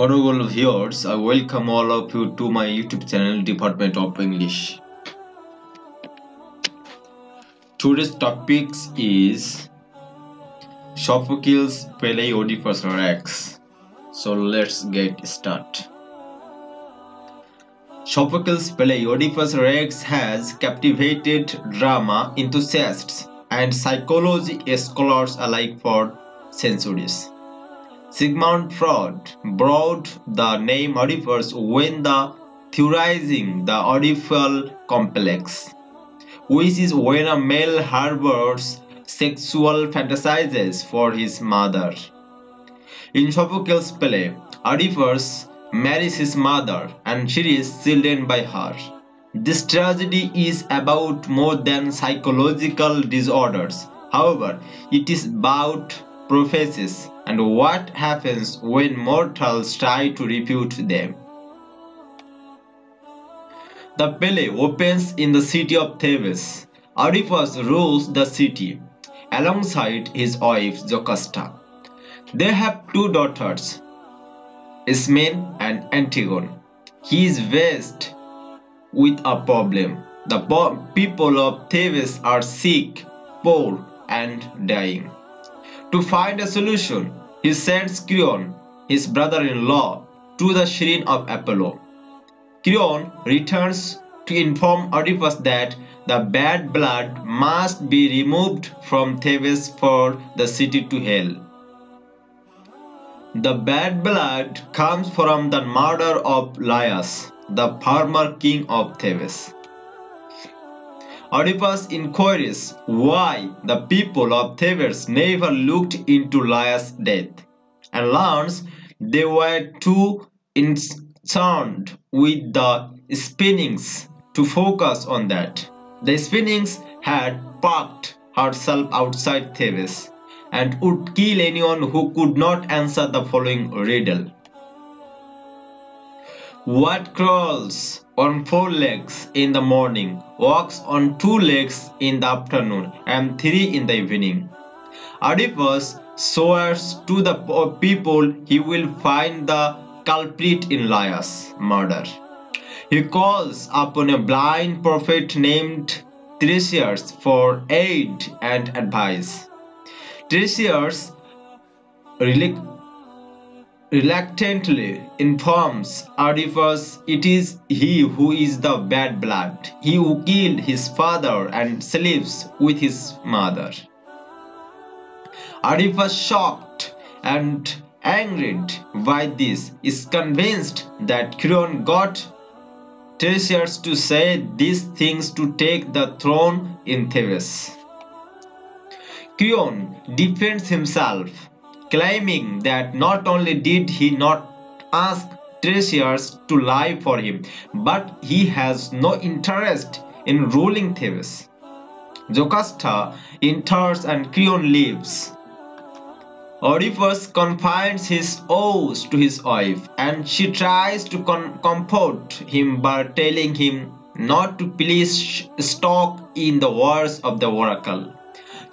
Honorable viewers, I welcome all of you to my YouTube channel, Department of English. Today's topic is Sophocles' play Oedipus Rex. So let's get started. Sophocles' play Oedipus Rex has captivated drama enthusiasts and psychology scholars alike for centuries. Sigmund Freud brought the name Oedipus when theorizing the Oedipal complex, which is when a male harbors sexual fantasies for his mother. In Sophocles' play, Oedipus marries his mother and she is children by her. This tragedy is about more than psychological disorders. However, it is about prophecies and what happens when mortals try to refute them. The play opens in the city of Thebes. Oedipus rules the city alongside his wife Jocasta. They have two daughters, Ismene and Antigone. He is faced with a problem. The people of Thebes are sick, poor, and dying. To find a solution, he sends Creon, his brother-in-law, to the shrine of Apollo. Creon returns to inform Oedipus that the bad blood must be removed from Thebes for the city to hell. The bad blood comes from the murder of Laius, the former king of Thebes. Oedipus inquires why the people of Thebes never looked into Laius' death and learns they were too concerned with the Sphinx to focus on that. The Sphinx had parked herself outside Thebes and would kill anyone who could not answer the following riddle. What crawls on four legs in the morning, walks on two legs in the afternoon and three in the evening? Oedipus swears to the people he will find the culprit in Laius' murder. He calls upon a blind prophet named Tiresias for aid and advice. Tiresias reluctantly informs Oedipus it is he who is the bad blood, he who killed his father and sleeps with his mother. Oedipus, shocked and angered by this, is convinced that Creon got Tiresias to say these things to take the throne in Thebes. Creon defends himself, claiming that not only did he not ask Tiresias to lie for him, but he has no interest in ruling Thebes. Jocasta enters and Creon leaves. Oedipus confides his woes to his wife and she tries to comfort him by telling him not to place stock in the words of the oracle.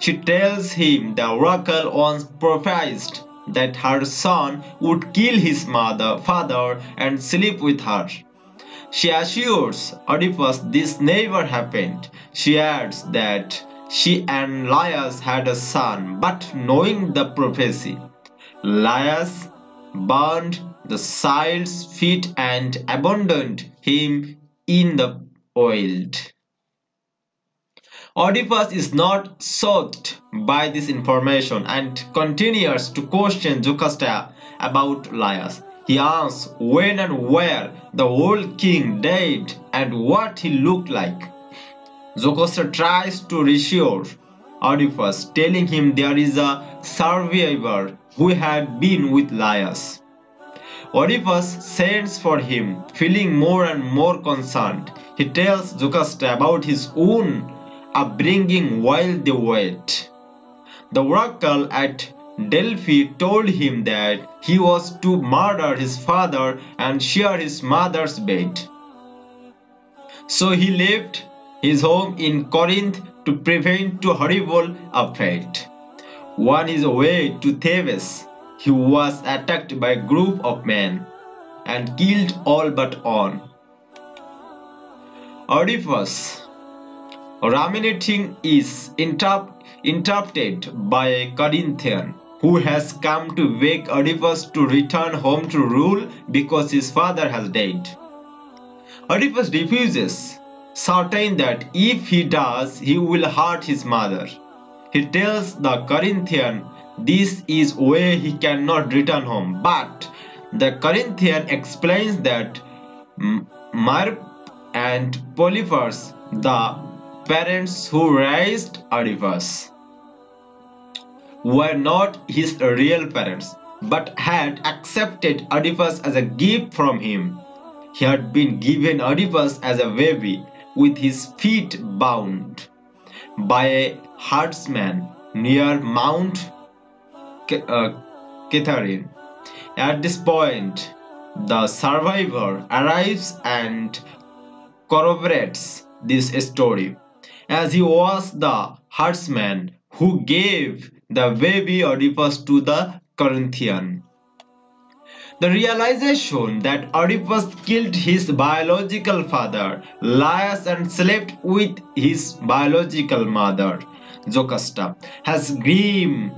She tells him the oracle once prophesied that her son would kill his father and sleep with her. She assures Oedipus this never happened. She adds that she and Laius had a son, but knowing the prophecy, Laius burned the child's feet and abandoned him in the wild. Oedipus is not shocked by this information and continues to question Jocasta about Laius. He asks when and where the old king died and what he looked like. Jocasta tries to reassure Oedipus, telling him there is a survivor who had been with Laius. Oedipus sends for him, feeling more and more concerned. He tells Jocasta about his own upbringing while they wait. The oracle at Delphi told him that he was to murder his father and share his mother's bed. So he left his home in Corinth to prevent a horrible fate. On his way to Thebes, he was attacked by a group of men and killed all but one. Oedipus, ruminating, is interrupted by a Corinthian who has come to beg Oedipus to return home to rule because his father has died. Oedipus refuses, certain that if he does, he will hurt his mother. He tells the Corinthian this is where he cannot return home, but the Corinthian explains that Myrp and Polyphas, the parents who raised Oedipus, were not his real parents, but had accepted Oedipus as a gift from him. He had been given Oedipus as a baby, with his feet bound, by a herdsman near Mount Cithaeron. At this point, the survivor arrives and corroborates this story, as he was the herdsman who gave the baby Oedipus to the Corinthian. The realization that Oedipus killed his biological father, Laius, and slept with his biological mother, Jocasta, has grim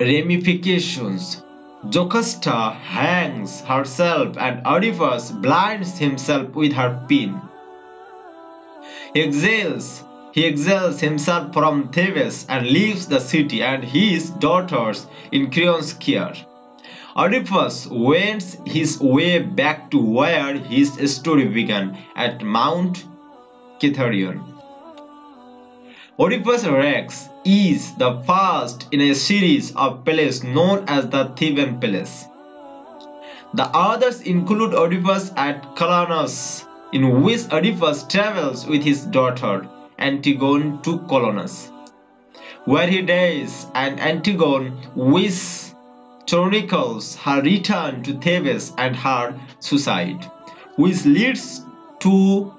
ramifications. Jocasta hangs herself and Oedipus blinds himself with her pin. He exiles himself from Thebes and leaves the city and his daughters in Creon's care. Oedipus wends his way back to where his story began, at Mount Cithaeron. Oedipus Rex is the first in a series of plays known as the Theban plays. The others include Oedipus at Colonus, in which Oedipus travels with his daughter Antigone to Colonus, where he dies, and Antigone, which chronicles her return to Thebes and her suicide, which leads to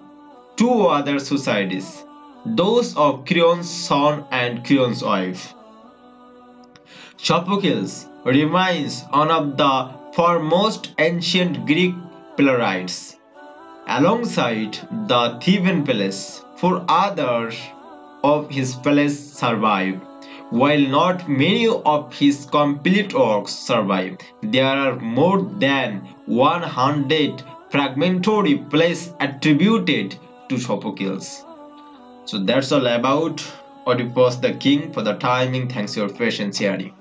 two other suicides, those of Creon's son and Creon's wife. Sophocles remains one of the foremost ancient Greek playwrights. Alongside the Theban plays, four others of his plays survive. While not many of his complete works survive, there are more than 100 fragmentary plays attributed to Sophocles. So that's all about Oedipus the King for the timing. Thanks for your patience hearing.